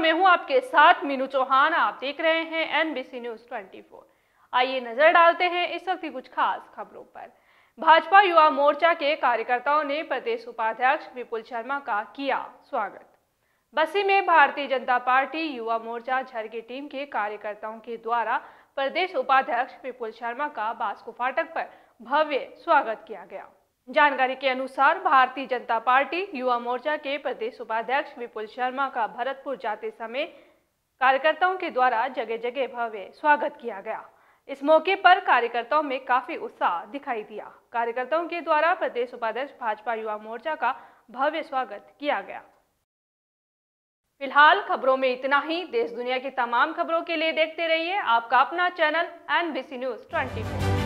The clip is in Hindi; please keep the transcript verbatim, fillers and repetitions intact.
मैं हूं आपके साथ मीनू चौहान। आप देख रहे हैं एनबीसी न्यूज़ चौबीस। आइए नजर डालते हैं इस वक्त की कुछ खास खबरों पर। भाजपा युवा मोर्चा के कार्यकर्ताओं ने प्रदेश उपाध्यक्ष विपुल शर्मा का किया स्वागत। बस्सी में भारतीय जनता पार्टी युवा मोर्चा झरके टीम के कार्यकर्ताओं के द्वारा प्रदेश उपाध्यक्ष विपुल शर्मा का बास्को फाटक पर भव्य स्वागत किया गया। जानकारी के अनुसार भारतीय जनता पार्टी युवा मोर्चा के प्रदेश उपाध्यक्ष विपुल शर्मा का भरतपुर जाते समय कार्यकर्ताओं के द्वारा जगह जगह भव्य स्वागत किया गया। इस मौके पर कार्यकर्ताओं में काफी उत्साह दिखाई दिया। कार्यकर्ताओं के द्वारा प्रदेश उपाध्यक्ष भाजपा युवा मोर्चा का भव्य स्वागत किया गया। फिलहाल खबरों में इतना ही। देश दुनिया की तमाम खबरों के लिए देखते रहिए आपका अपना चैनल एनबीसी न्यूज़ चौबीस।